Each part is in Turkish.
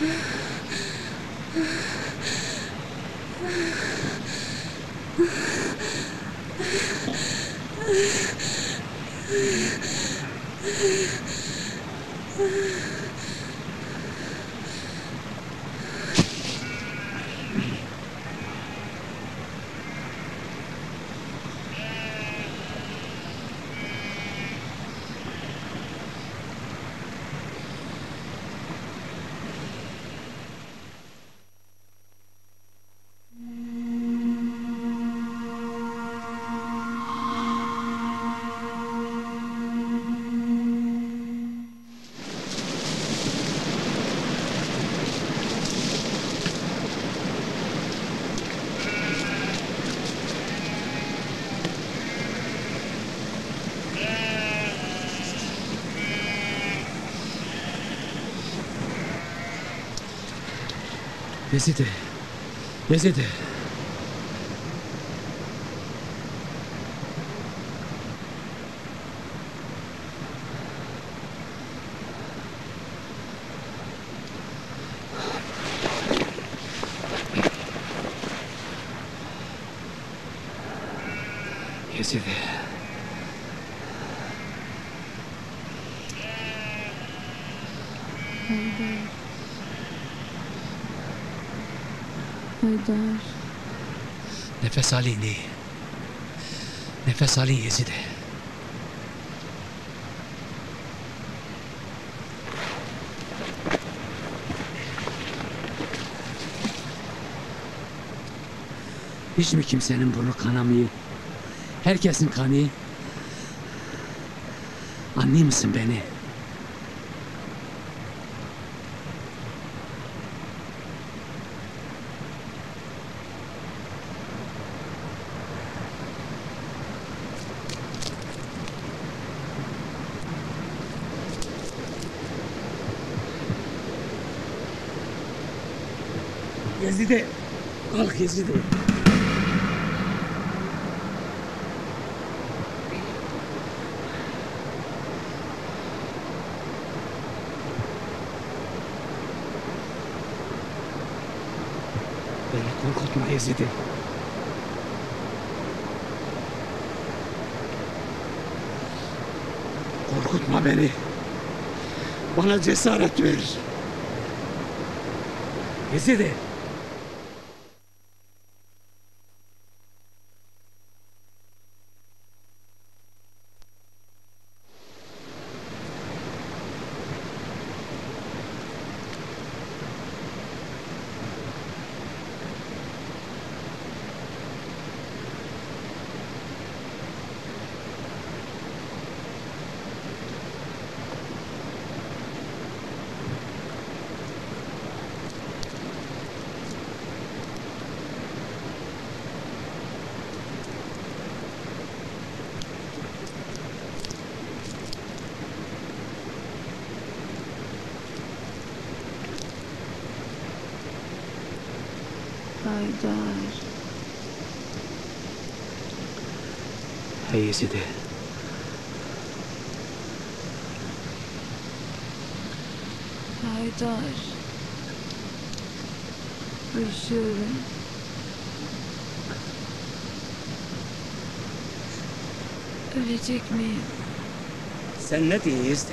Yezide. Haydar. Nefes alın iyi. Nefes alın Yezide. Hiç mi kimsenin burnu kanamıyor? Herkesin kanıyor. Anlıyor musun beni? Yezide, kalk Yezide. Beni korkutma Yezide. Korkutma beni. Bana cesaret ver. Yezide. Yezide. Haydar. Üşüyorum. Ölecek miyim? Sen ne diyorsun Yezide?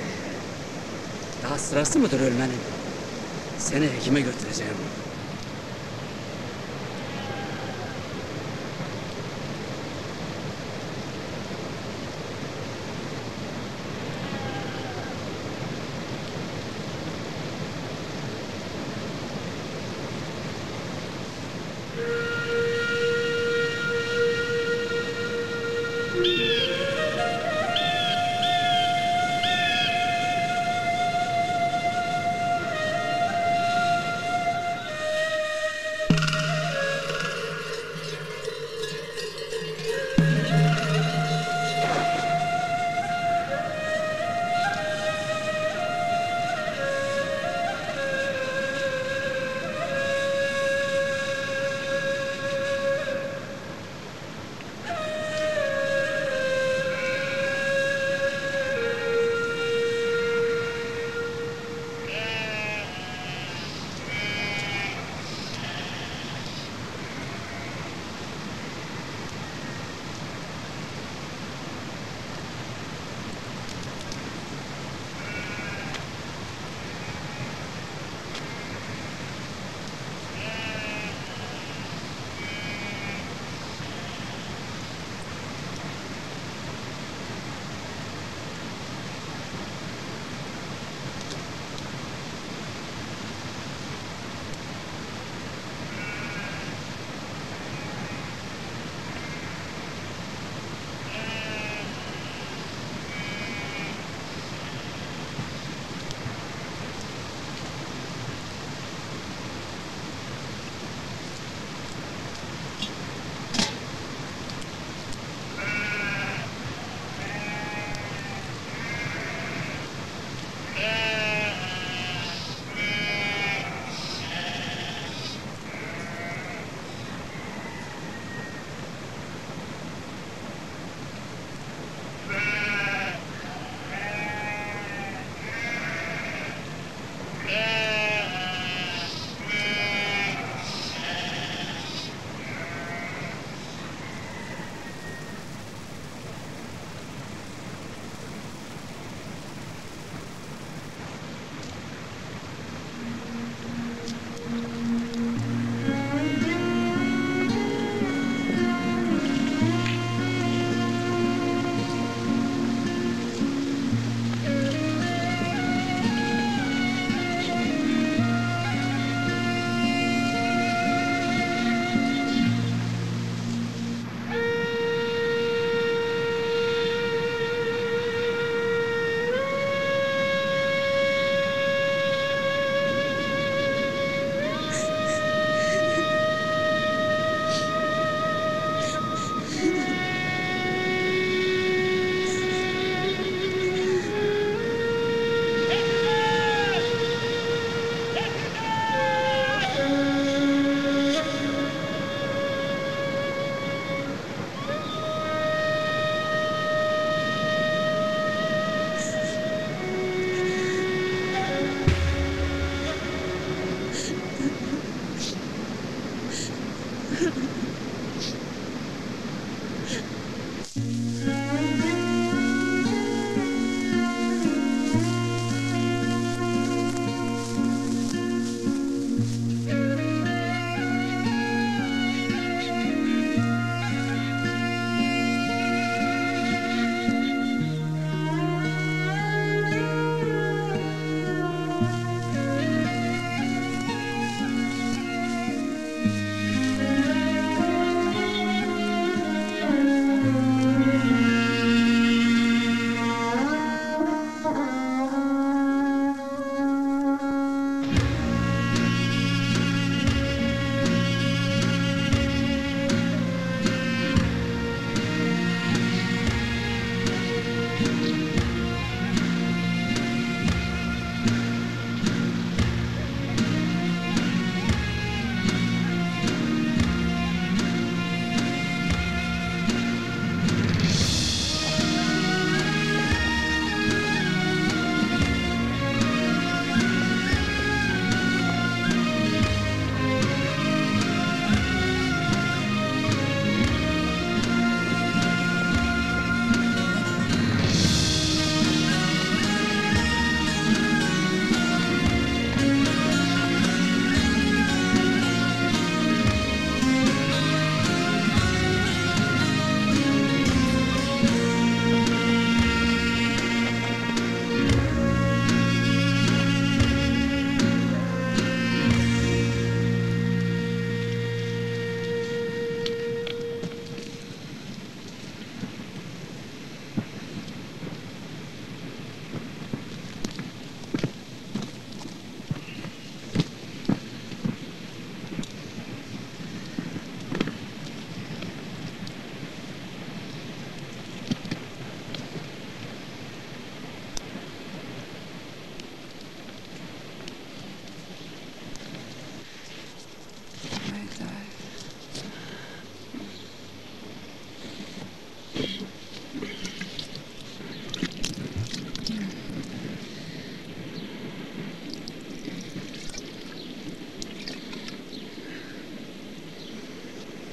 Daha sırası mıdır ölmenin? Seni hekime götüreceğim.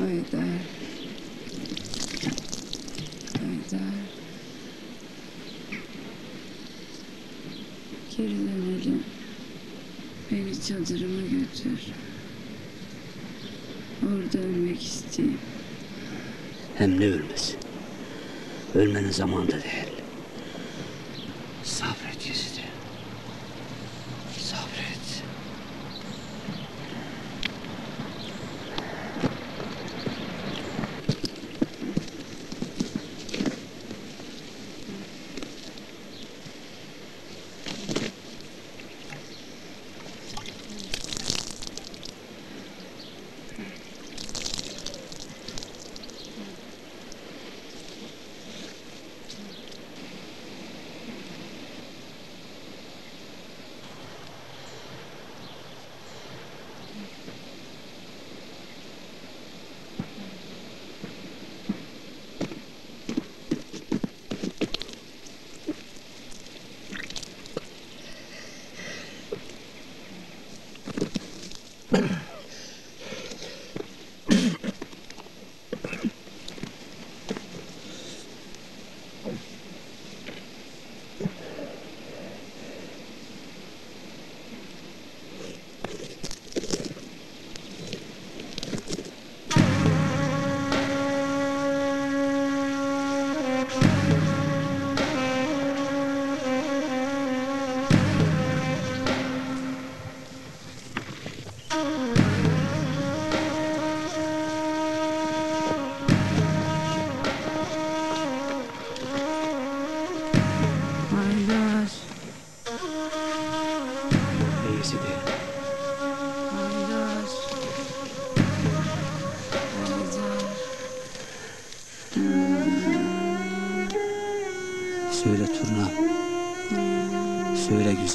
Haydar. Haydar. Geri dönelim. Beni çadırıma götür. Orada ölmek isteyeyim. Hem ne ölmesi? Ölmenin zamanı da değil. Sabret Yezide. Sabret.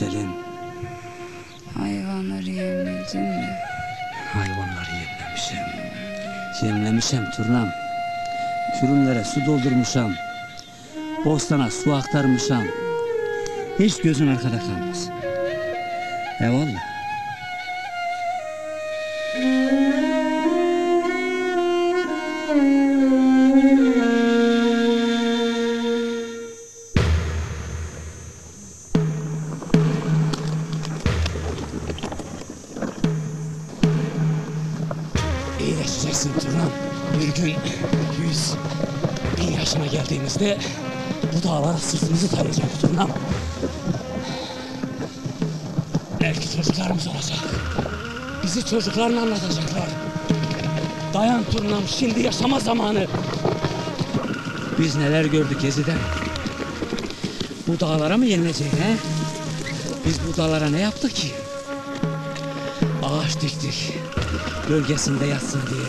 Güzelim. Hayvanları yemledin mi? Hayvanları yemlemişim. Yemlemişim turnam. Kürünlere su doldurmuşam. Bostana su aktarmışam. Hiç gözün arkada kalmaz. Eyvallah. İşte bu dağlara sırtımızı tarayacak turnam. Belki çocuklarımız olacak. Bizi çocuklarına anlatacaklar. Dayan turnam, şimdi yaşama zamanı. Biz neler gördük Yezide. Bu dağlara mı yenilecek he? Biz bu dağlara ne yaptık ki? Ağaç diktik. Gölgesinde yatsın diye.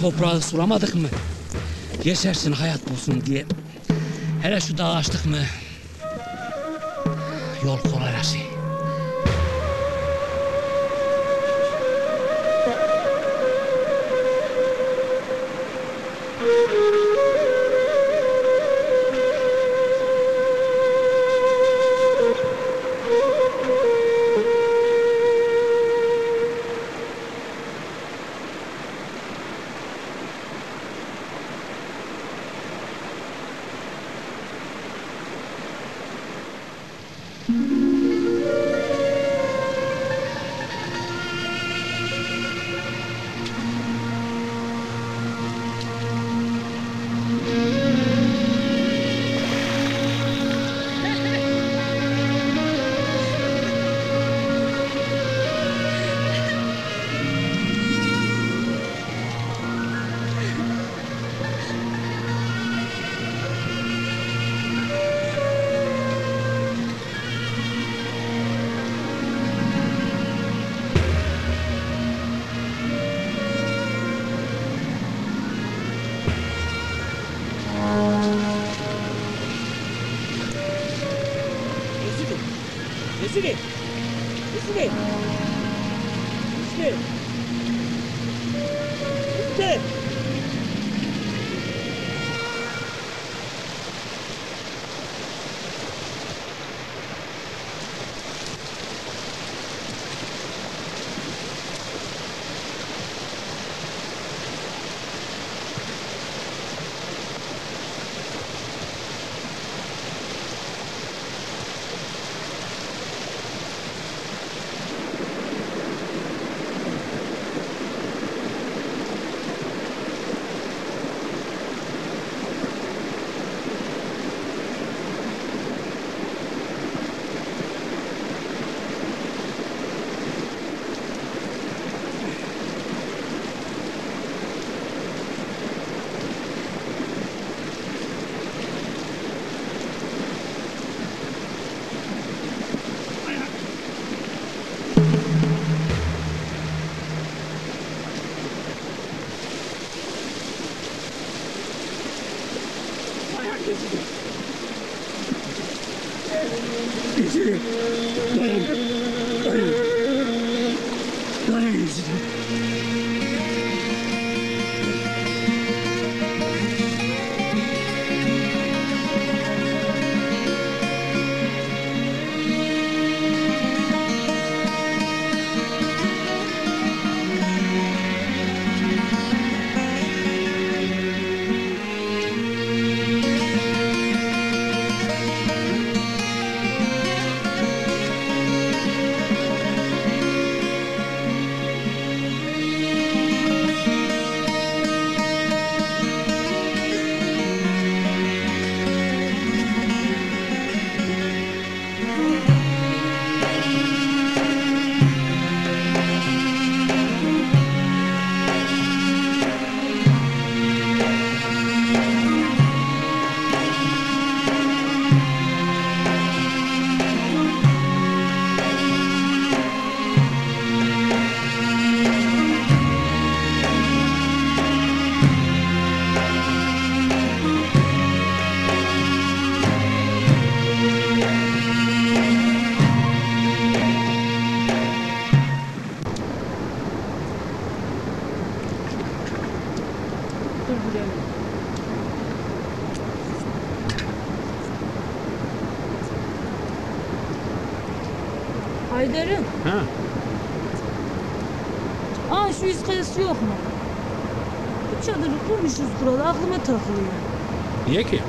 Toprağı sulamadık mı? Geçersin hayat bulsun diye. Hele şu dağı açtık mı? Yol kolay her şey. Yezide, dayan, dayan, dayan Yezide. Haydar'ım. Ha. Aa şu iskayası yok mu? Bu çadırı kurmuşuz buralı, aklıma takılıyor. Niye ki?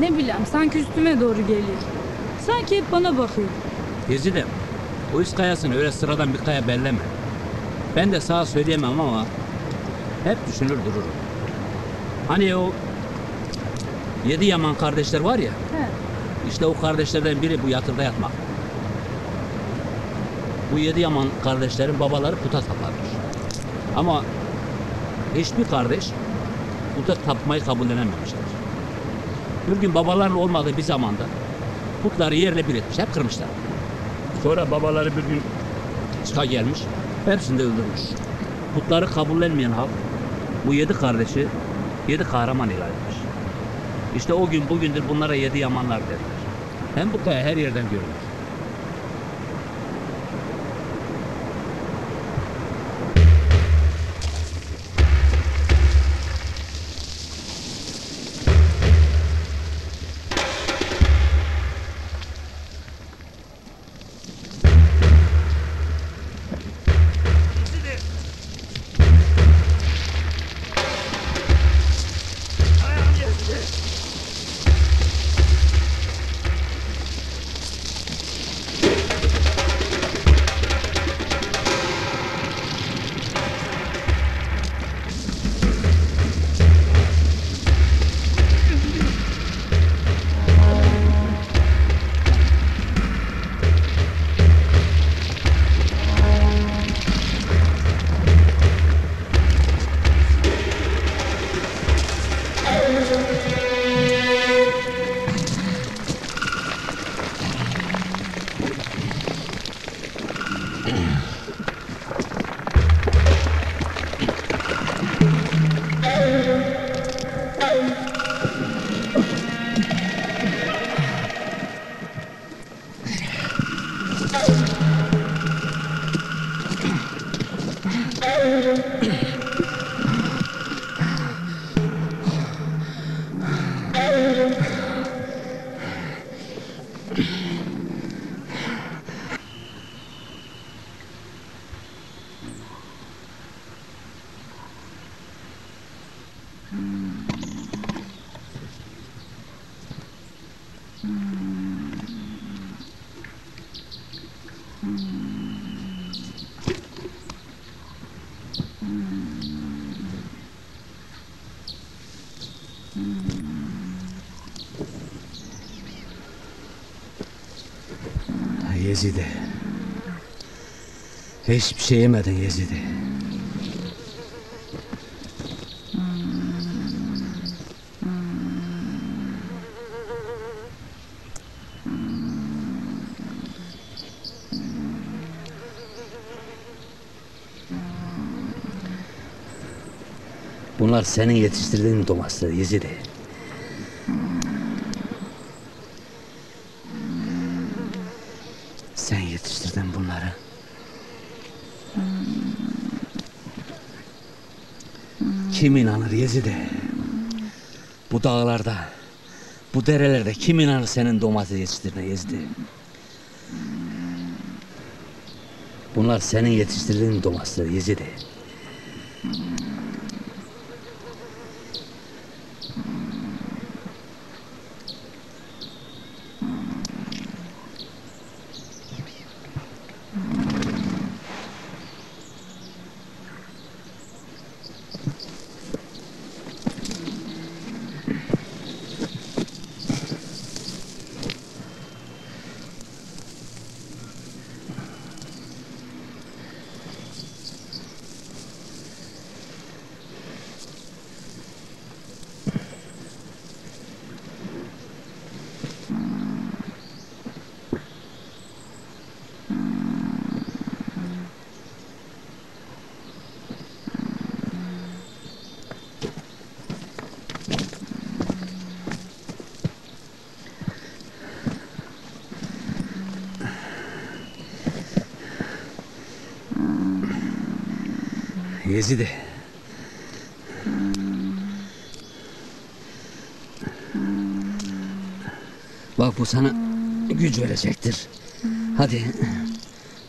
Ne bileyim, sanki üstüme doğru geliyor. Sanki hep bana bakıyor. Yezide, o iskayasını öyle sıradan bir kaya belleme. Ben de sağa söyleyemem ama hep düşünür dururum. Hani o 7 yaman kardeşler var ya. He. İşte o kardeşlerden biri bu yatırda yatmak. Bu 7 yaman kardeşlerin babaları puta taparmış. Ama hiçbir kardeş puta tapmayı kabullenememişler. Bir gün babaların olmadığı bir zamanda putları yerle bir etmişler, kırmışlar. Sonra babaları bir gün çıka gelmiş, hepsini de öldürmüş. Putları kabullenmeyen halk bu 7 kardeşi 7 kahraman ilan etmiş. İşte o gün bugündür bunlara 7 yamanlar derler. Hem bu kaya her yerden görülür. Yezide, hiçbir şey yemedin Yezide. Bunlar senin yetiştirdiğin domatesler Yezide. kim inanır Yezide? Bu dağlarda, bu derelerde kim inanır senin domates yetiştirdiğine Yezide? Bunlar senin yetiştirdiğin domatesler Yezide. Yezide, bak bu sana güç verecektir. Hadi,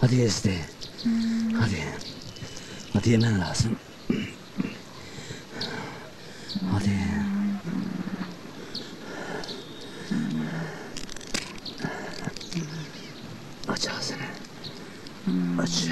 hadi Yezide, hadi, hadi yemen lazım. Hadi. Aç ağzını, aç.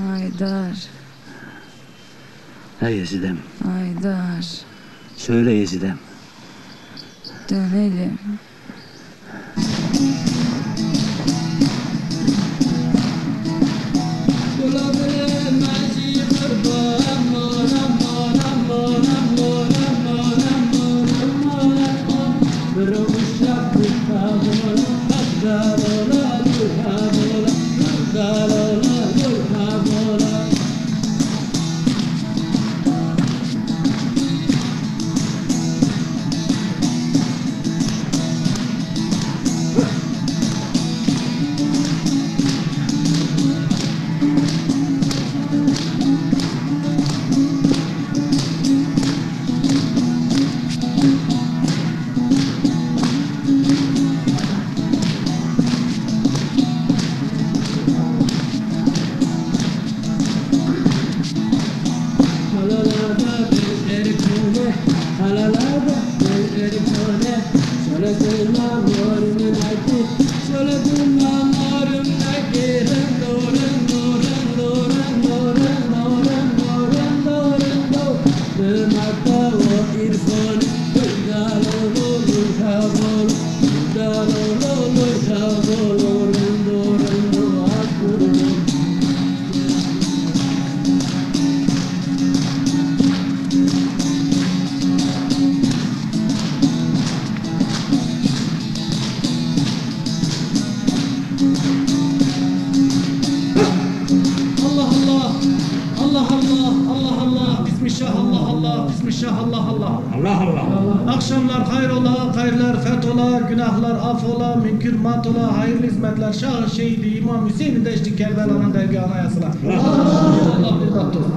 Haydar. Hey Yezidem. Haydar. Söyle Yezidem. Dönelim. Kerbela'nın dergahına yazılar. Allah bir kat olsun.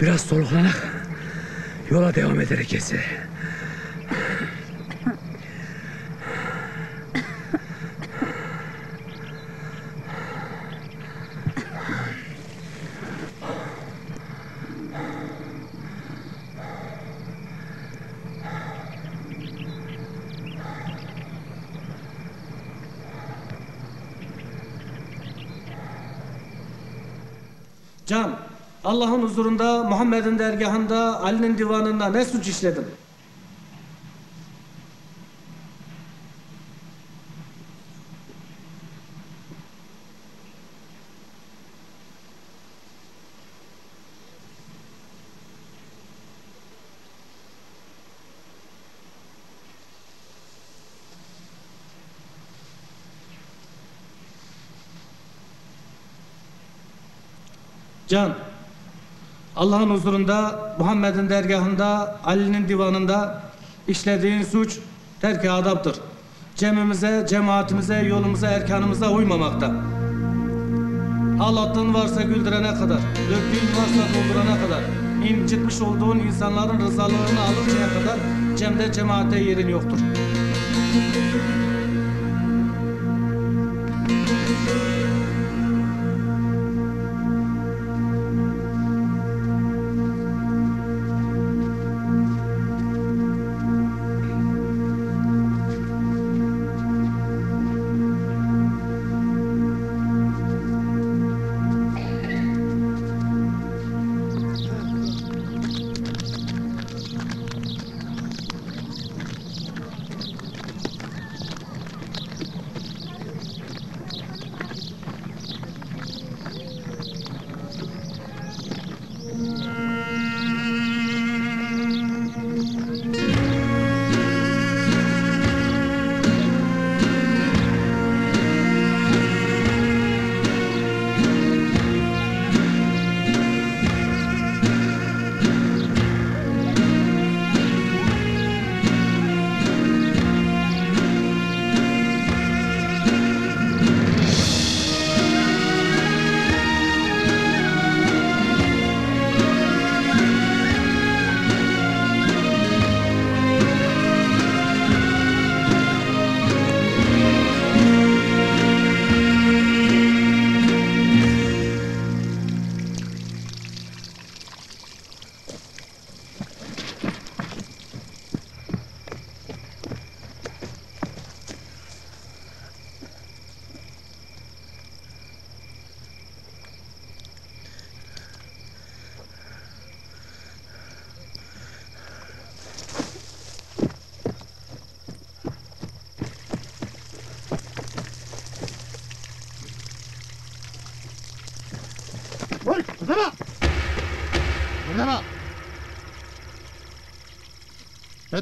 Biraz soluklanak, yola devam ederiz. Allah'ın huzurunda, Muhammed'in dergahında, Ali'nin divanında ne suç işledim? Can! Allah'ın huzurunda, Muhammed'in dergahında, Ali'nin divanında işlediğin suç terk-i adaptır. Cemimize, cemaatimize, yolumuza, erkanımıza uymamakta. Allah'tan varsa güldürene kadar, döktüğün varsa doldurana kadar, incitmiş olduğun insanların rızalarını alıncaya kadar cemde, cemaate yerin yoktur.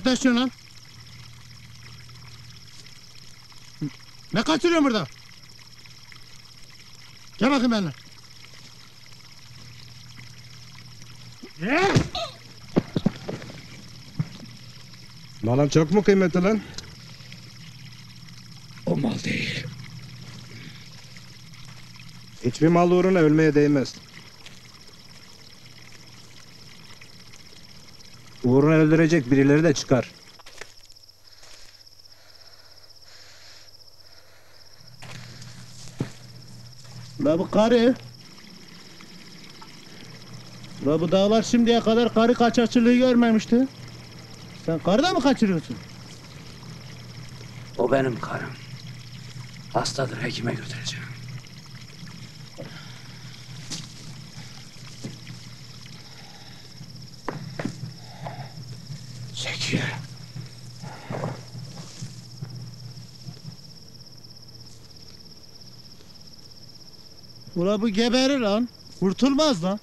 Ne istiyorsun lan? Ne kaçırıyorsun burada? Gel bakayım benimle. Malın çok mu kıymetli lan? O mal değil. Hiçbir mal uğruna ölmeye değmez. Uğruna öldürecek birileri de çıkar. La bu karı. La bu dağlar şimdiye kadar karı kaçakçılığı görmemişti. Sen karı da mı kaçırıyorsun? O benim karım. Hastadır, hekime götüreceğim. Ula bu geberir lan. Kurtulmaz lan.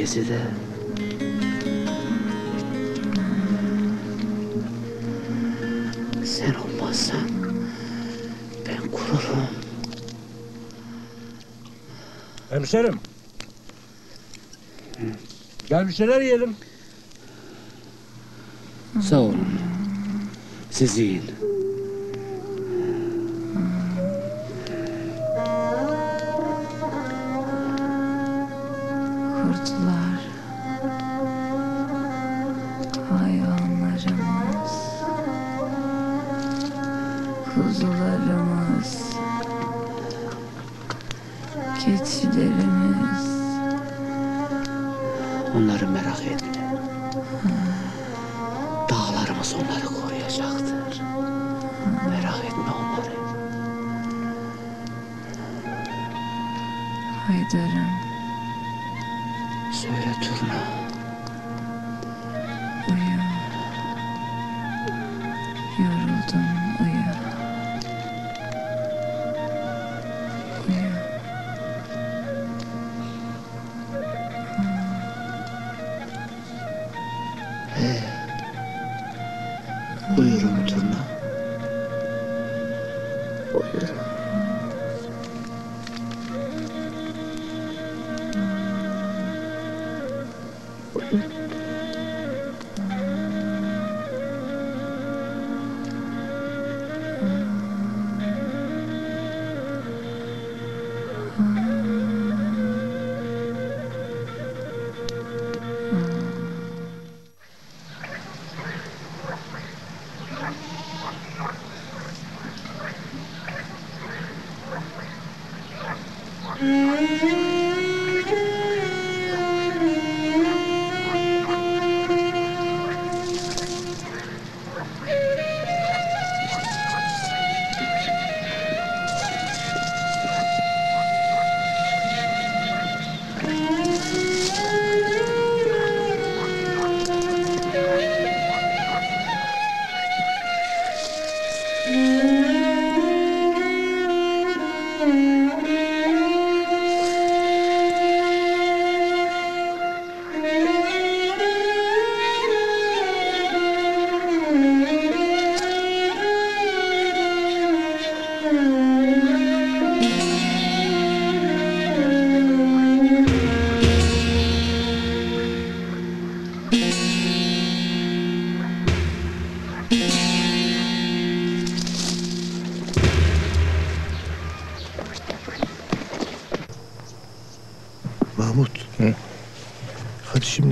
Yezide, sen olmazsan ben kururum. Hemşerim, gel bir şeyler yiyelim. Sağ olun, siz yiyin.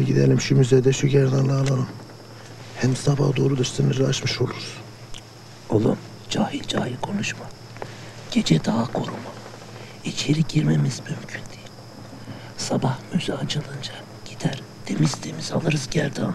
Gidelim şu müzede şu gerdanlığı alalım. Hem sabah doğru da sınırı aşmış oluruz. Oğlum cahil cahil konuşma. Gece daha koruma. İçeri girmemiz mümkün değil. Sabah müze açılınca gider temiz temiz alırız gerdanlığı.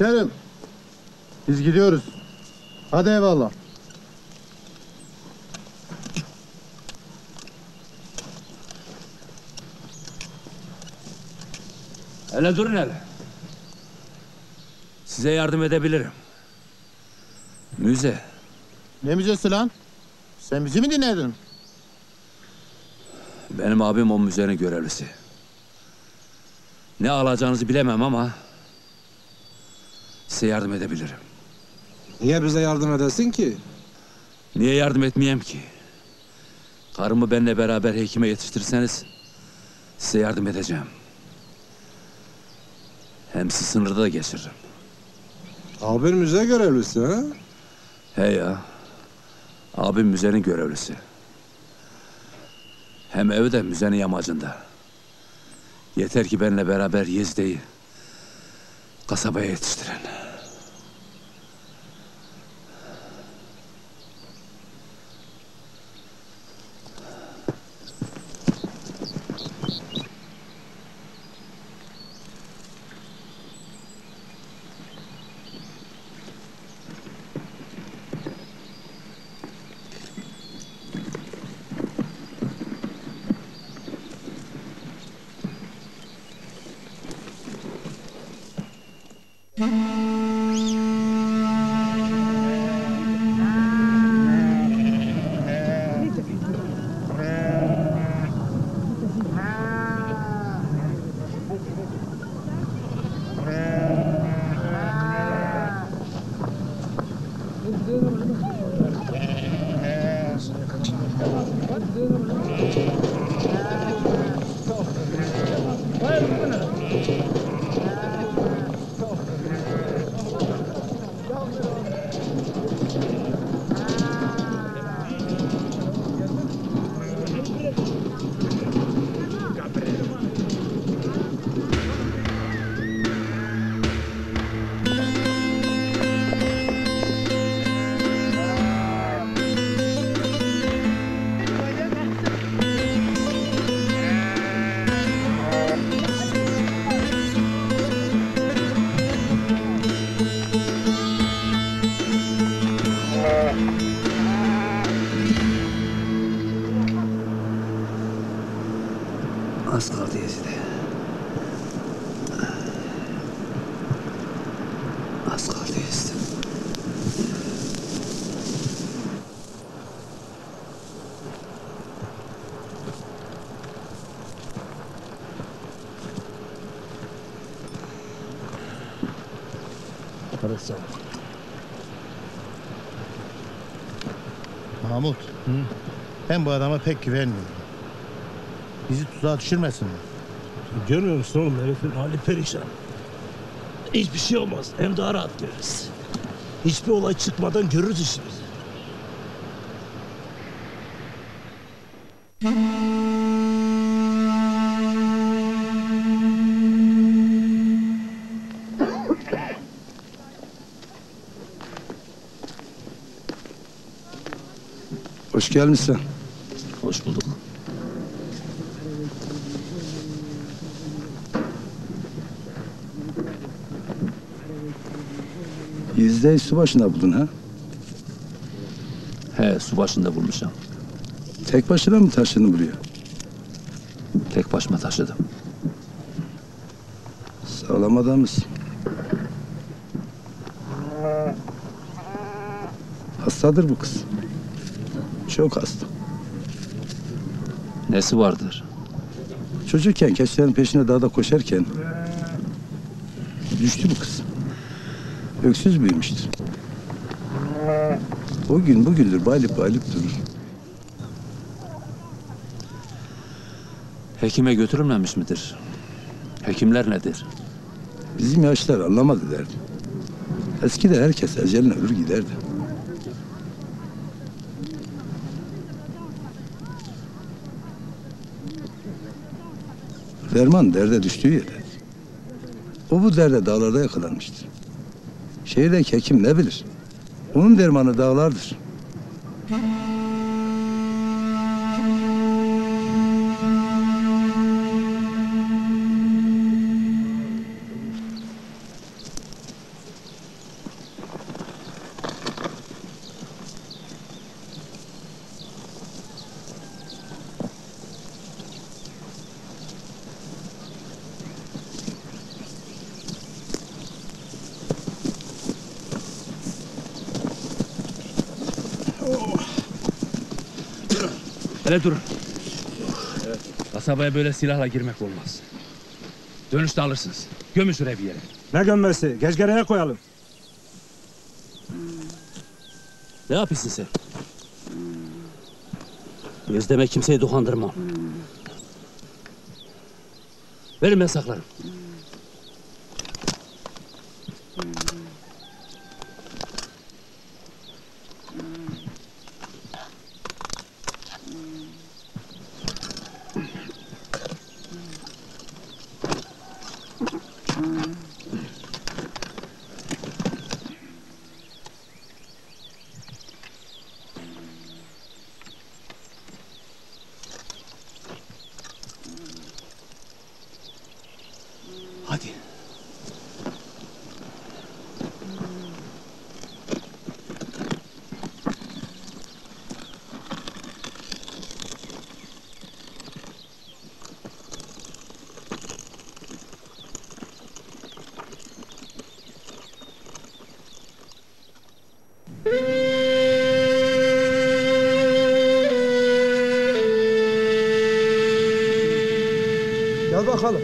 Hemşerim, biz gidiyoruz. Hadi eyvallah. Hele durun hele. Size yardım edebilirim. Müze. Ne müzesi lan? Sen bizi mi dinledin? Benim abim o müzenin görevlisi. Ne alacağınızı bilemem ama size yardım edebilirim. Niye bize yardım edesin ki? Niye yardım etmeyeyim ki? Karımı benimle beraber hekime yetiştirirseniz size yardım edeceğim. Hem sizi sınırda da geçiririm. Abin müze görevlisi ha? He ya. Abim müzenin görevlisi. Hem evi de müzenin yamacında. Yeter ki benimle beraber Yezide'yi kasabaya yetiştirin. Mahmut, ben bu adama pek güvenmiyorum. Bizi tuzağa düşürmesin mi? Görmüyor musun oğlum, herifin hali perişan. Hiçbir şey olmaz, hem daha rahat görürüz. Hiçbir olay çıkmadan görürüz işimizi. Hoş gelmişsin. Hoş bulduk. Yezide'yi su başında buldun ha? He, su başında bulmuşam. Tek başına mı taşıdın buraya? Tek başıma taşıdım. Sağlam adamız. Hastadır bu kız. Çok hasta. Nesi vardır? Çocukken keçilerin peşine dağda koşarken düştü bu kız. Öksüz büyümüştür. O gün bugündür balip balip durur. Hekime götürülmemiş midir? Hekimler nedir? Bizim yaşlar anlamadı derdi. Eskide herkes eceline ölür giderdi. Derman derde düştüğü yere. O bu derde dağlarda yakalanmıştır. Şehirdeki hekim ne bilir? Onun dermanı dağlardır. Hele durun. Evet. Kasabaya böyle silahla girmek olmaz. Dönüşte alırsınız. Gömün şuraya bir yere. Ne gömmesi? Gezgereye koyalım. Ne yapıyorsun sen? Gözdeme kimseyi dokandırmam. Verin ben saklarım. Bakalım.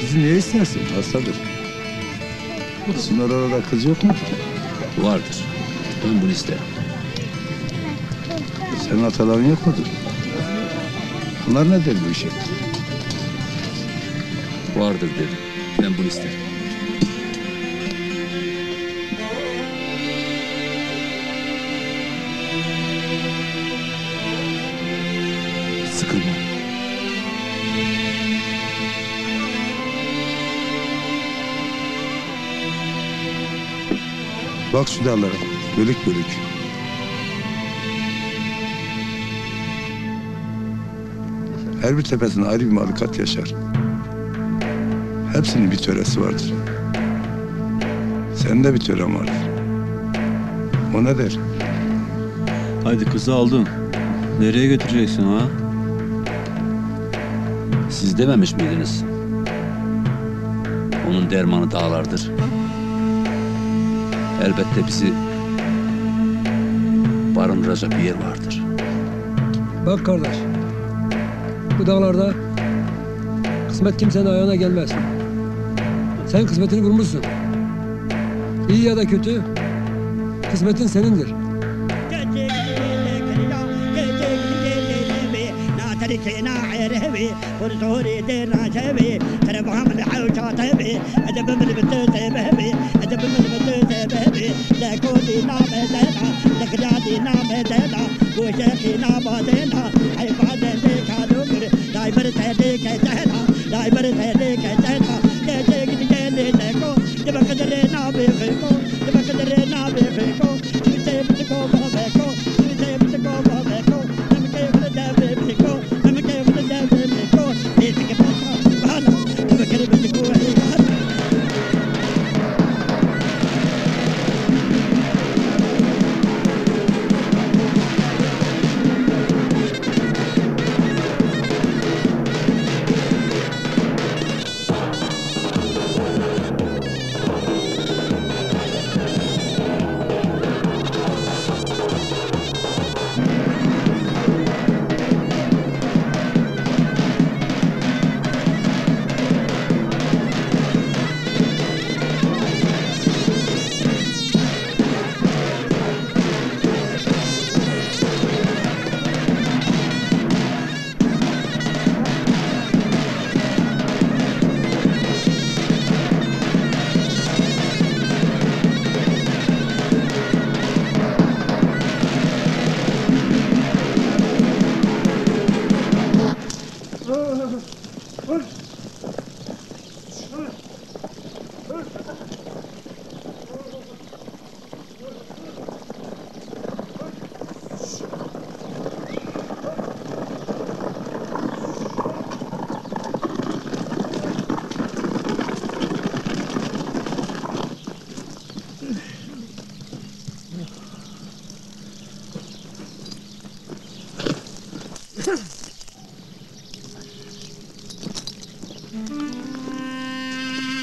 Kızı niye istersin? Hastadır. Sizin orada kız yok mu? Vardır. Ben bunu isterim. Senin ataların yok mudur? Bunlar ne der bu işe? Vardır dedim. Ben bunu isterim. Sıkılma. Bak şu dallara, bölük bölük. Her bir tepesinde ayrı bir mahlukat yaşar. Hepsinin bir töresi vardır. Senin de bir tören vardır. O ne der? Haydi kızı aldın. Nereye götüreceksin ha? Siz dememiş miydiniz? Onun dermanı dağlardır. Elbette bizi barındıracak bir yer vardır. Bak kardeş, bu dağlarda kısmet kimsenin ayağına gelmez. Sen kısmetini bulmuşsun. İyi ya da kötü, kısmetin senindir.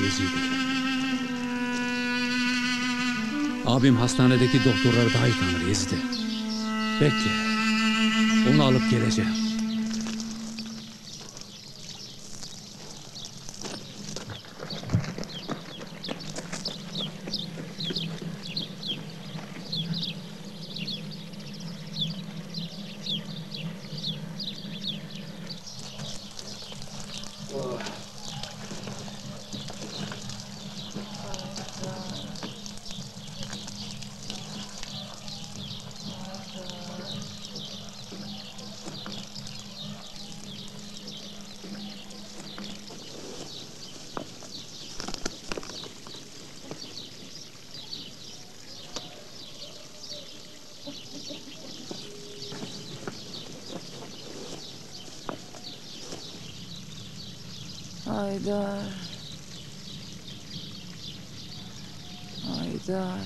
Yezide. Abim hastanedeki doktorları daha iyi tanır Yezide. Bekle. Onu alıp geleceğim. Haydar. Haydar.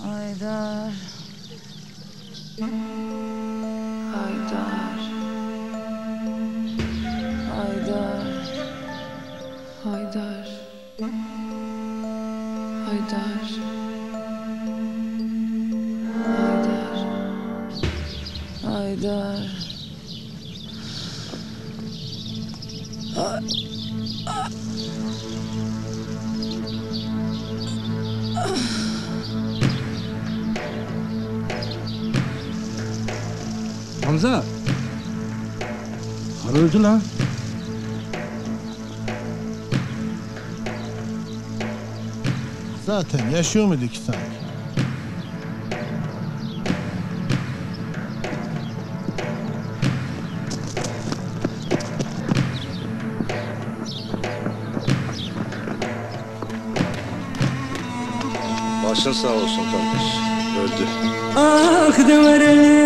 Haydar. Haydar. Haydar. Haydar. Haydar. Hamza! Karı öldü lan! Zaten yaşıyor muydu ki sanki? Başın sağ olsun kardeş, öldü. Ah deverelim!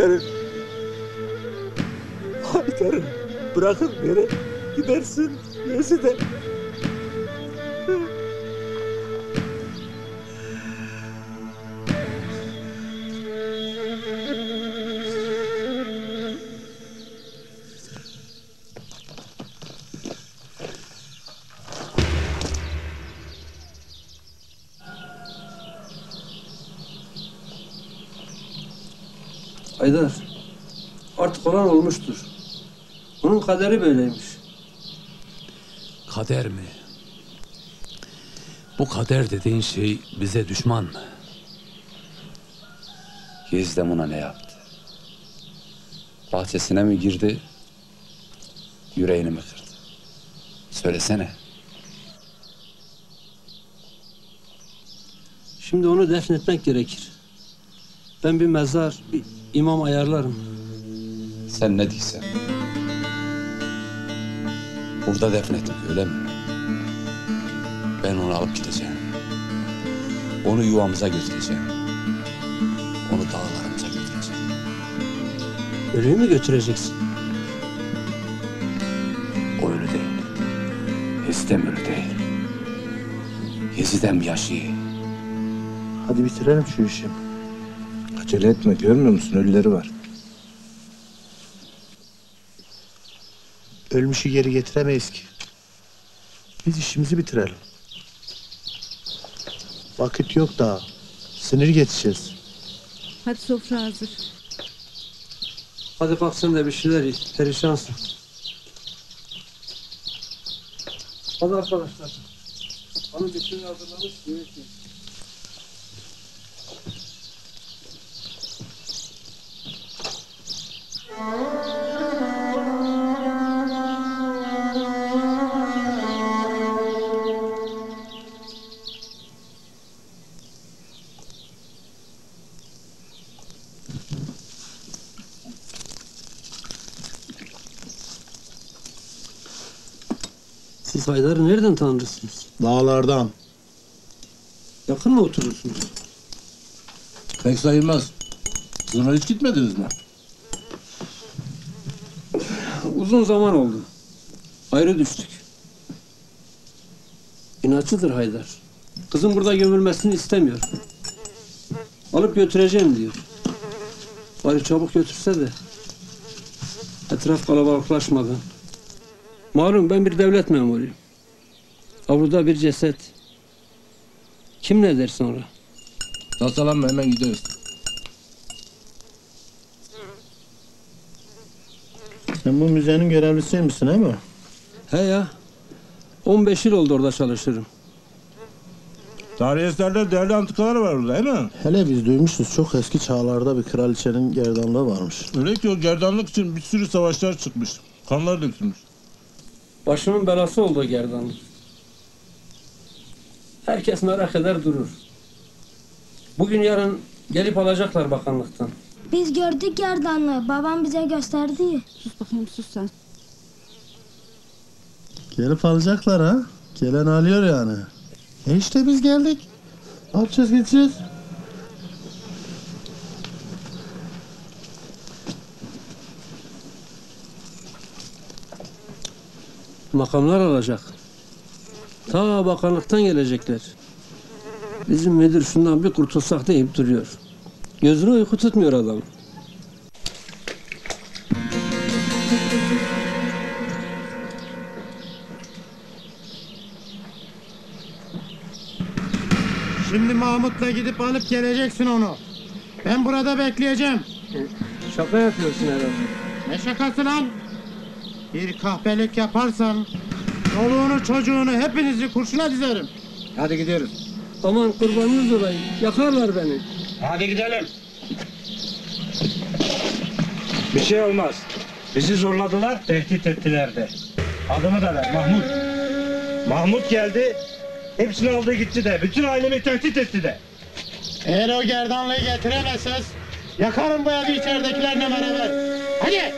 Haydar'ım, Haydar'ım, bırakın beni, gidersin Yezide. Haydar, artık olan olmuştur. Bunun kaderi böyleymiş. Kader mi? Bu kader dediğin şey bize düşman mı? Yezide buna ne yaptı? Bahçesine mi girdi, yüreğini mi kırdı? Söylesene. Şimdi onu defnetmek gerekir. Ben bir mezar, bir imam ayarlarım. Sen ne diysen. Burada defnettik, öyle mi? Ben onu alıp gideceğim. Onu yuvamıza götüreceğim. Onu dağlarımıza götüreceğim. Ölüyü mü götüreceksin? O ölü değil. Hestem ölü değil. Yezide'm yaşıyor. Hadi bitirelim şu işi. Acele etme, görmüyor musun? Ölüleri var. Ölmüşü geri getiremeyiz ki. Biz işimizi bitirelim. Vakit yok daha. Sinir geçeceğiz. Hadi sofra hazır. Hadi kalksın da bir şeyler ye. Perişansın. Hadi arkadaşlar. Hanım bütün hazırlamış. Yürüyün. Siz Haydar'ı nereden tanırsınız? Dağlardan. Yakın mı oturursunuz? Pek sayılmaz. Zora hiç gitmediniz mi? Uzun zaman oldu. Ayrı düştük. İnatçıdır Haydar. Kızım burada gömülmesini istemiyor. Alıp götüreceğim diyor. Bari çabuk götürse de etraf kalabalıklaşmadan. Malum ben bir devlet memuruyum. Avluda bir ceset. Kim ne der sonra? Tasalanma, hemen gidiyoruz. Sen bu müzenin görevlisiymişsin değil mi? He ya. 15 yıl oldu orada çalışırım. Tarih eserler, değerli antikalar var orada değil mi? Hele biz duymuşuz, çok eski çağlarda bir kraliçenin gerdanlığı varmış. Öyle ki o gerdanlık için bir sürü savaşlar çıkmış. Kanlar dökülmüş. Başımın belası oldu gerdanlık. Herkes merak eder durur. Bugün yarın gelip alacaklar bakanlıktan. Biz gördük gerdanlığı, babam bize gösterdi. Sus bakayım, sus sen. Gelip alacaklar ha? Gelen alıyor yani. E işte biz geldik. Alacağız, gideceğiz. Makamlar alacak. Ta bakanlıktan gelecekler. Bizim müdür şundan bir kurtulsak deyip duruyor. Gözünü uyku tutmuyor adam. Şimdi Mahmut'la gidip alıp geleceksin onu. Ben burada bekleyeceğim. Şaka yapıyorsun herhalde. Ne şakası lan? Bir kahpelik yaparsan çoluğunu çocuğunu hepinizi kurşuna dizerim. Hadi gidiyoruz. Aman kurbanınız olayım, yakarlar beni. Hadi gidelim. Bir şey olmaz. Bizi zorladılar, tehdit ettiler de. Adımı da ver, Mahmut. Mahmut geldi, hepsini aldı gitti de, bütün ailemi tehdit etti de. Eğer o gerdanlığı getiremezseniz, yakarım bu evi içeridekilerle beraber. Hadi!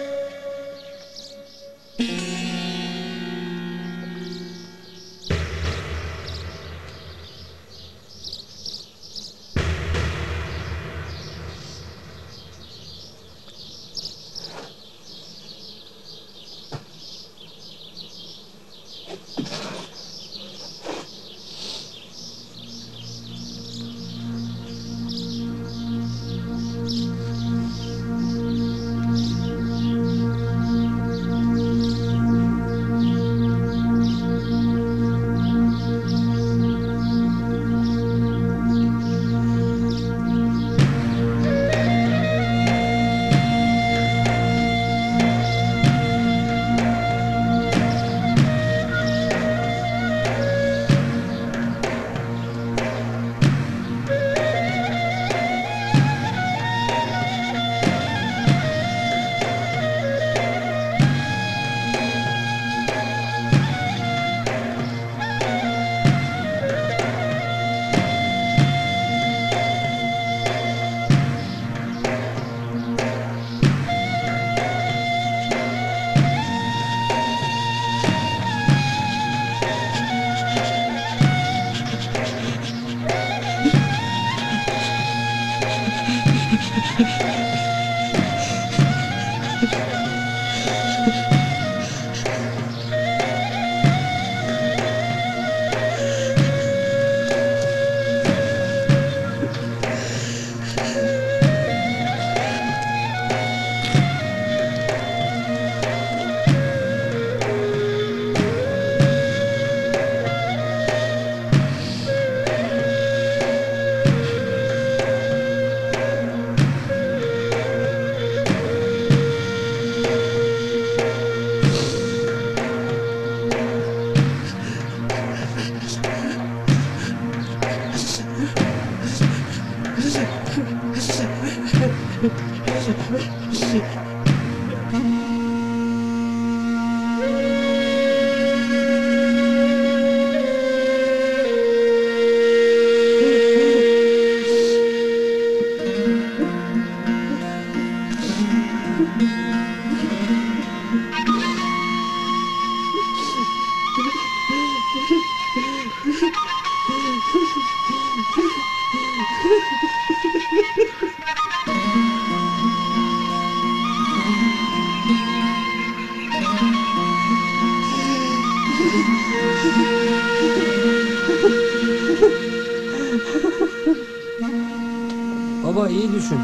Baba iyi düşün.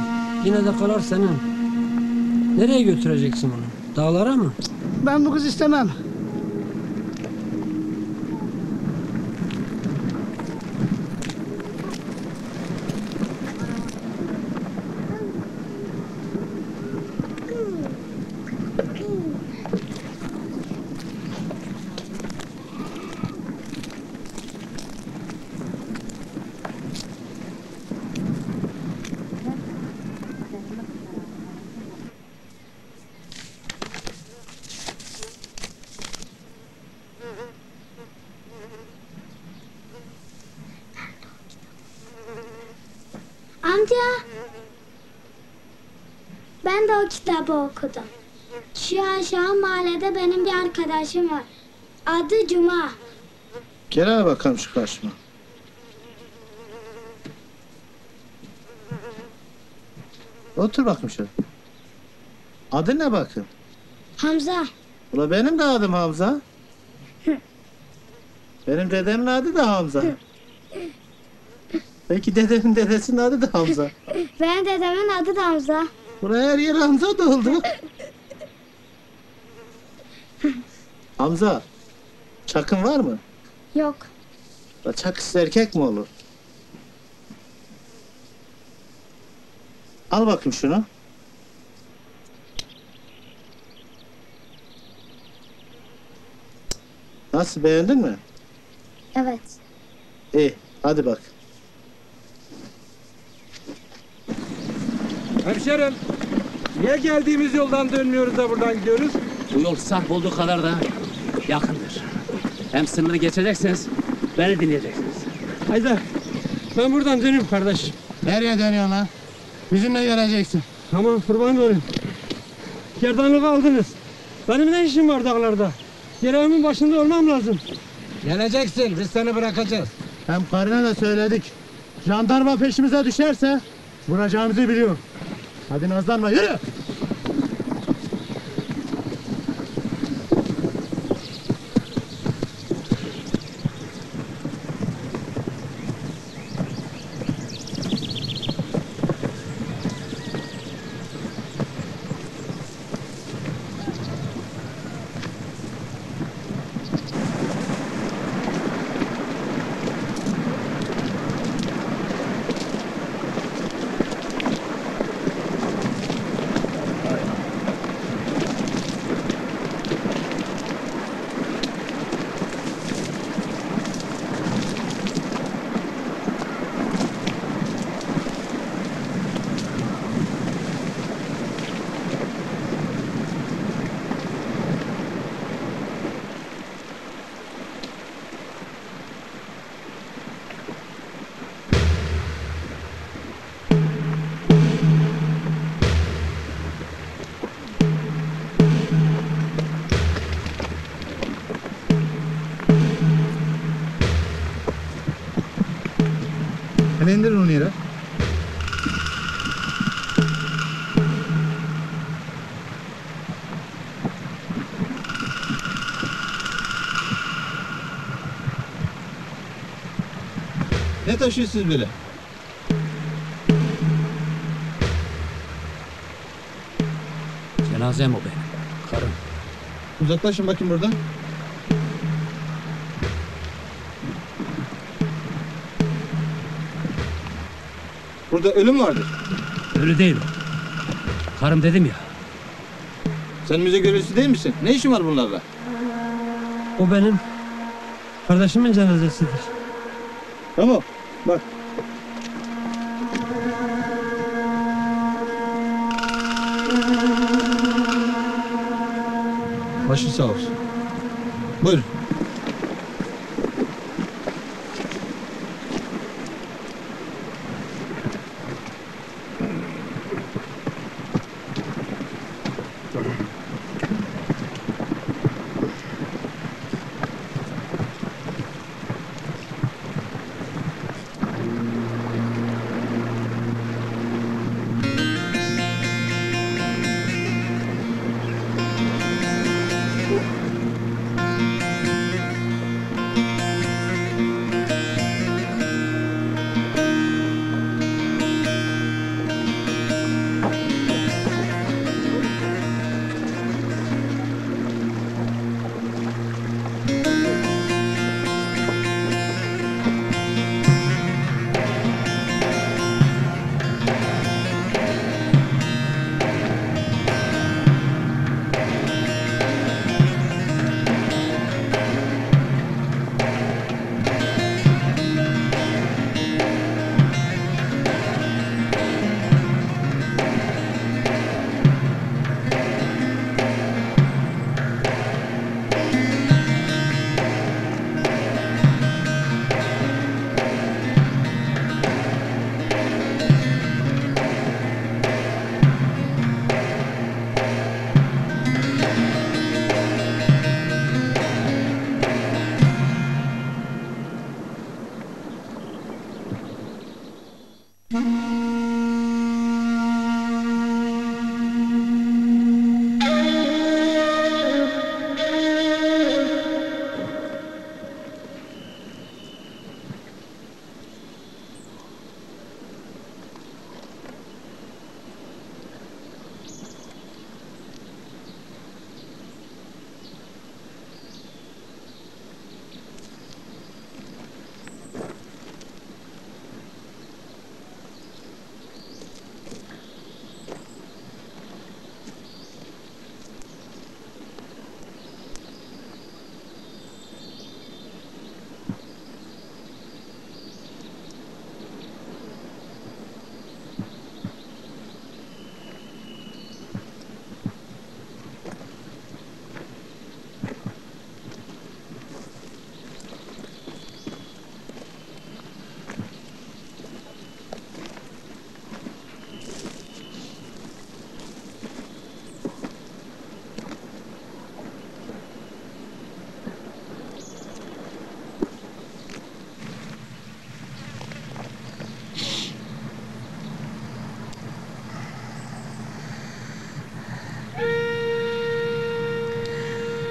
Yine de karar senin. Nereye götüreceksin onu? Dağlara mı? Ben bu kız istemem. Okudum. Şu aşağı mahallede benim bir arkadaşım var. Adı Cuma. Gel bakalım şu karşıma. Otur bakayım şöyle. Adın ne bakayım? Hamza. Ula benim de adım Hamza. Benim dedemin adı da Hamza. Peki dedemin dedesinin adı da Hamza. Benim dedemin adı da Hamza. Buraya her yer Hamza doldu. Hamza, çakın var mı? Yok. Çakısız erkek mi olur? Al bakayım şunu. Nasıl, beğendin mi? Evet. İyi, hadi bak. Hemşerim, niye geldiğimiz yoldan dönmüyoruz da buradan gidiyoruz? Bu yol sarp olduğu kadar da yakındır. Hem sınırı geçeceksiniz, beni dinleyeceksiniz. Haydar, ben buradan dönüyorum kardeşim. Nereye dönüyorsun lan? Bizimle göreceksin. Tamam, kurban olayım. Gerdanlık aldınız. Benim ne işim var dağlarda? Yerevimin başında olmam lazım. Geleceksin, biz seni bırakacağız. Hem karına da söyledik. Jandarma peşimize düşerse vuracağımızı biliyor. Hadi nazlanma, yürü! İndir onu yere. Ne taşıyorsunuz böyle? Cenazem o benim. Karım. Uzaklaşın bakayım buradan. Burada ölüm vardır. Ölü değil o. Karım dedim ya. Sen müze görevlisi değil misin? Ne işin var bunlarla? O benim kardeşimin cenazesidir. Tamam. Bak. Başın sağ olsun. Buyurun.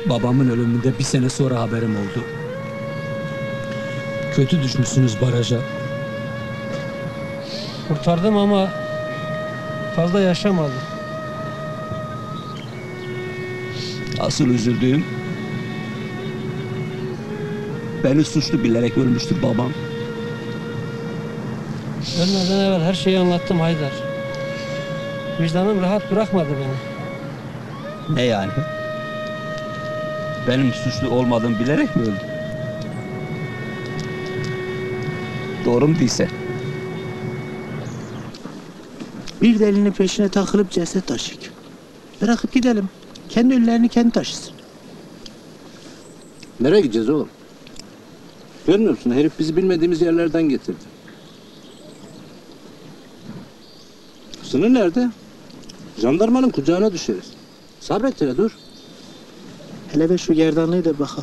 Babamın ölümünde bir sene sonra haberim oldu. Kötü düşmüşsünüz baraja. Kurtardım ama fazla yaşamadım. Asıl üzüldüğüm, beni suçlu bilerek ölmüştür babam. Ölmeden evvel her şeyi anlattım Haydar. Vicdanım rahat bırakmadı beni. Ne yani? Benim suçlu olmadığımı bilerek mi öldüm? Doğru mu değilse? Bir delinin peşine takılıp ceset taşıyık. Bırakıp gidelim. Kendi ölülerini kendi taşısın. Nereye gideceğiz oğlum? Görmüyor musun? Herif bizi bilmediğimiz yerlerden getirdi. Sınır nerede? Jandarmanın kucağına düşeriz. Sabret hele, dur. Hele be şu gerdanlığı da baka.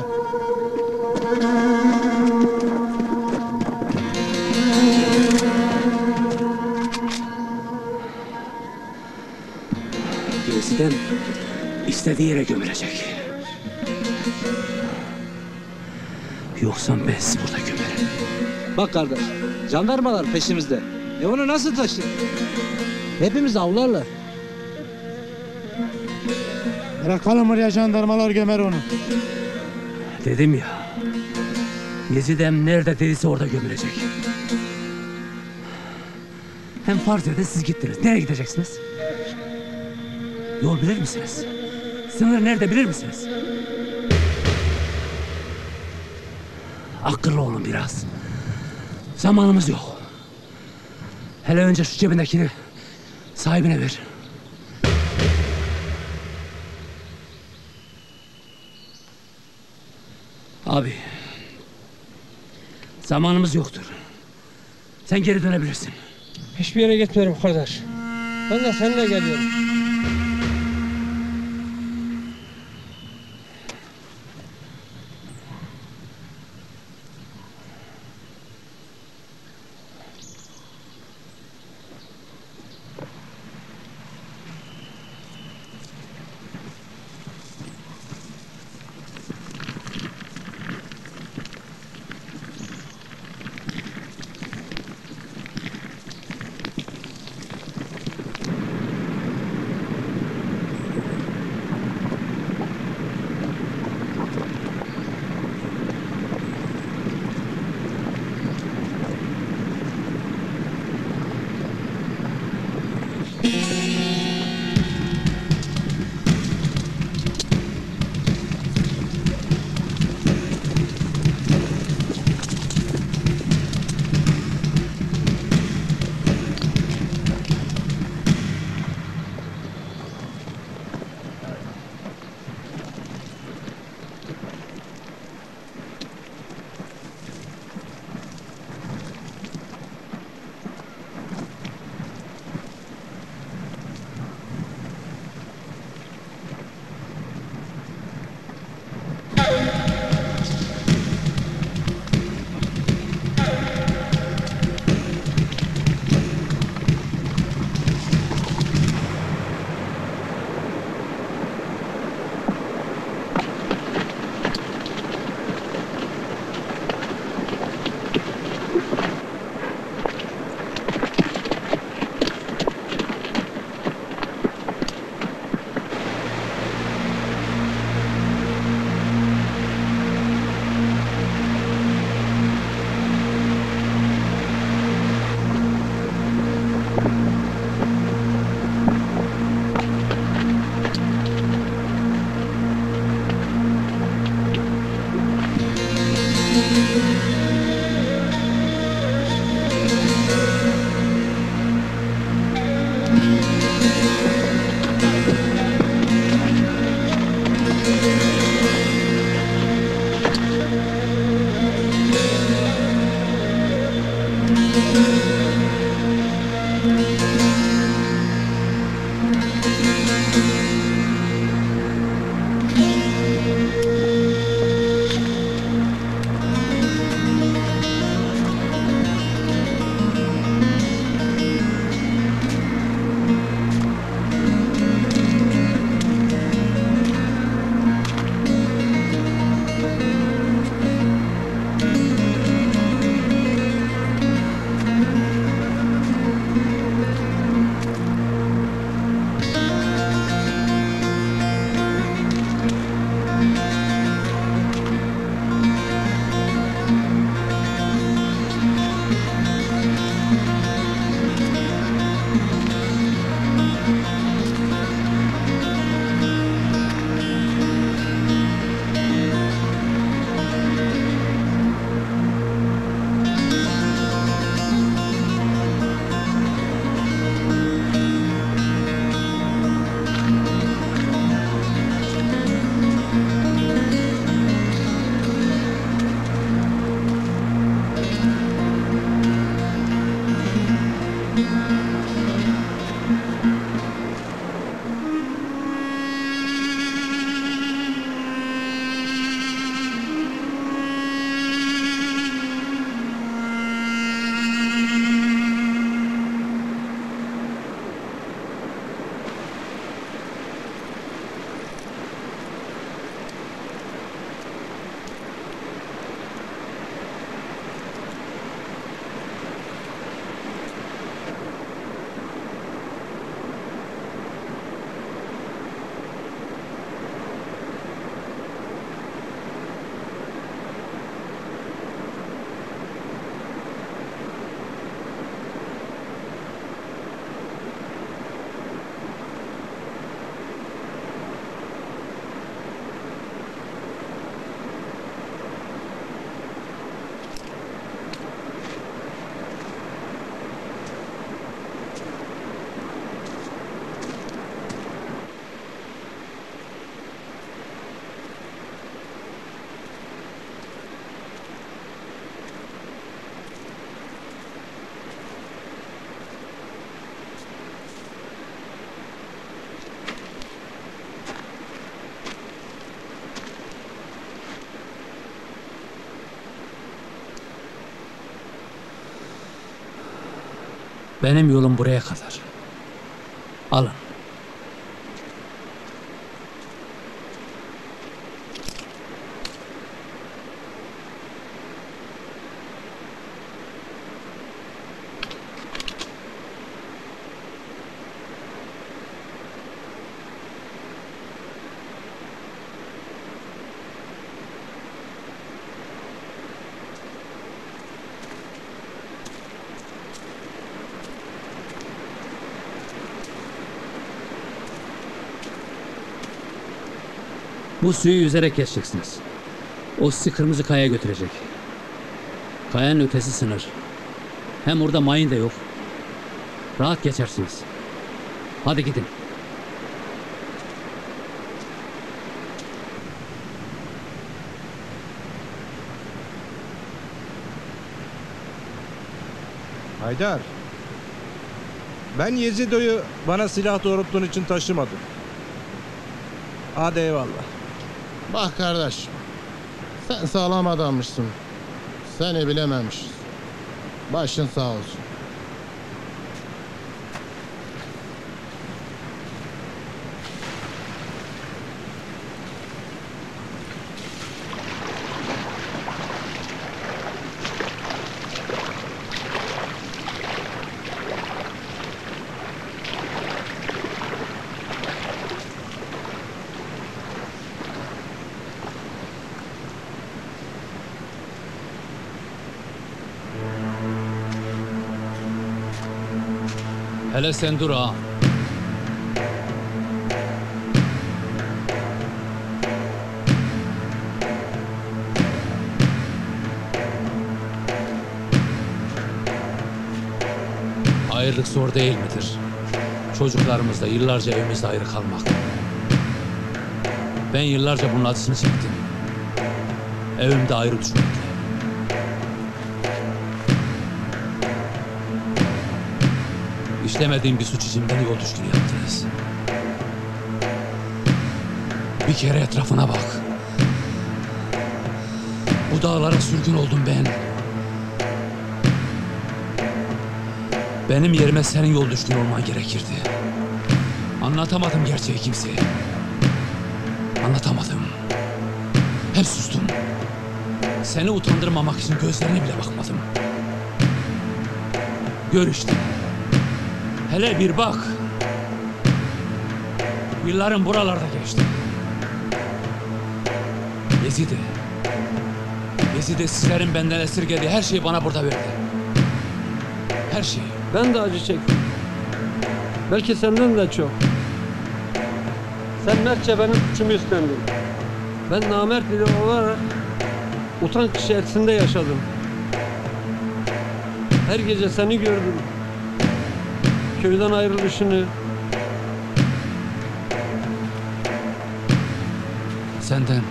Yola. Yeziden istediği yere gömülecek. Yoksa ben sizi burada gömerim. Bak kardeş, jandarmalar peşimizde. Onu nasıl taşır? Hepimiz avlarlar. Bırakalım oraya, jandarmalar gömer onu. Dedim ya, Yezidem nerede değilse orada gömülecek. Hem farz edin siz gittiniz, nereye gideceksiniz? Yol bilir misiniz? Sınır nerede bilir misiniz? Akıllı olun biraz. Zamanımız yok. Hele önce şu cebindekini sahibine ver. Abi, zamanımız yoktur. Sen geri dönebilirsin. Hiçbir yere gitmiyorum kardeş. Ben de seninle geliyorum. Benim yolum buraya kadar. Alın. Bu suyu yüzerek geçeceksiniz. O sizi kırmızı kayaya götürecek. Kayanın ötesi sınır. Hem orada mayın da yok. Rahat geçersiniz. Hadi gidin. Haydar. Ben Yezido'yu bana silah doğrulttuğun için taşımadım. Hadi eyvallah. Bak kardeş, sen sağlam adammışsın. Seni bilememişiz. Başın sağ olsun. Hele sen dur ha. Ayrılık zor değil midir? Çocuklarımızla yıllarca evimizde ayrı kalmak. Ben yıllarca bunun acısını çektim. Evimde ayrı düşmek. İstemediğim bir suç içimden yol düşkünü yaptınız. Bir kere etrafına bak. Bu dağlara sürgün oldum ben. Benim yerime senin yol düşkünü olman gerekirdi. Anlatamadım gerçeği kimseye. Anlatamadım. Hep sustum. Seni utandırmamak için gözlerine bile bakmadım. Gör işte. Hele bir bak. Yıllarım buralarda geçti. Yezide sizlerin benden esirgediği her şeyi bana burada verdi. Her şeyi. Ben de acı çektim. Belki senden de çok. Sen mertçe benim suçumu üstlendin. Ben namert biri olarak utanç içerisinde yaşadım. Her gece seni gördüm. Köyden ayrılışını. Senden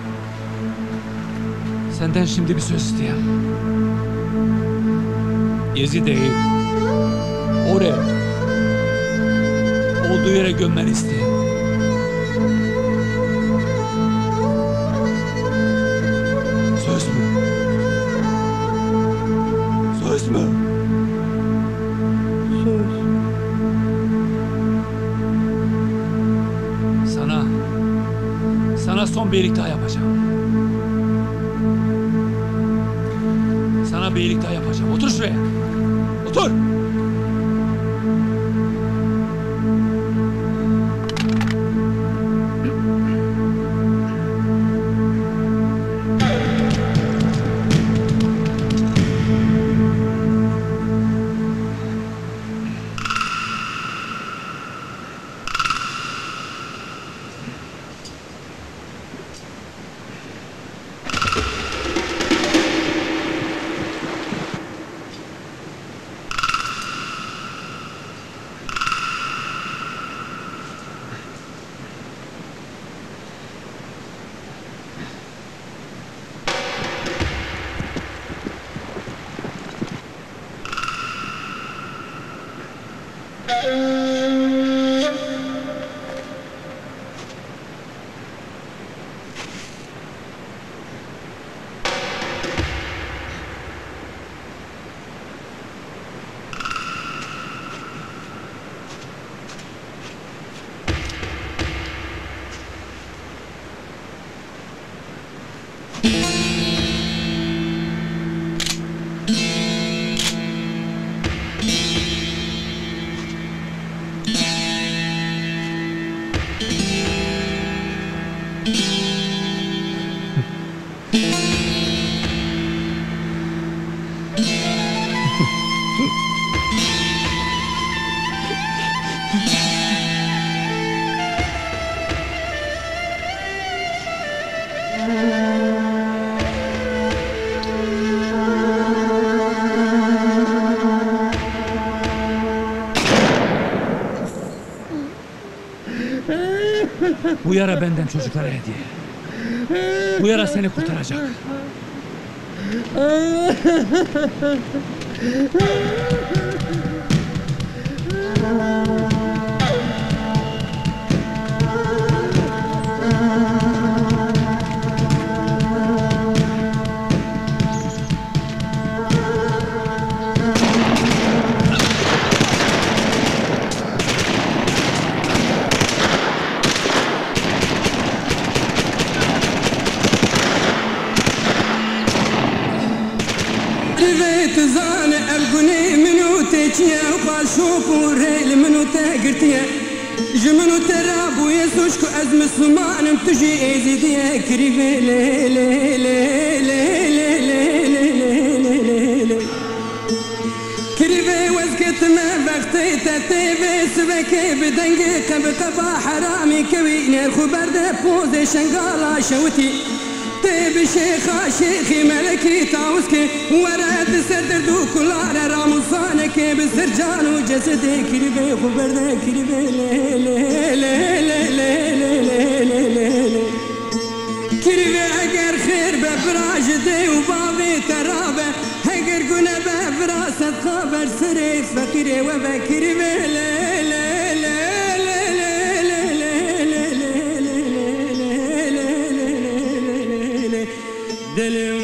şimdi bir söz isteyeyim. Yezide'yi oraya, olduğu yere gömmeni isteyeyim. Söz mü? Söz mü? Son bir iyilik daha yapacağım. Sana bir iyilik daha yapacağım. Otur şuraya. Otur. Bu yara benden çocuklara hediye. Bu yara seni kurtaracak. جمنو ترا بو يسوش كو از مسلمانم تجي يزيديه كريبي لي لي لي لي لي لي لي كريبي وزكت ما وقتي تتبي سبكي بدنجي كبقبا حرامي كوي نير خبر ده فوزي شنغالا شوتي تبي شيخا شيخي ملكي تاوسكي ورد سدردو كلار راموسانك بسرجان وجسدي كريبي خبرنا كريبي لي لي لي لي لي لي كريبي اگر خير بفراجدي وبابي ترابه اگر گنه بفراست خبر سري فقيري وبكريبي لي لي لي Delim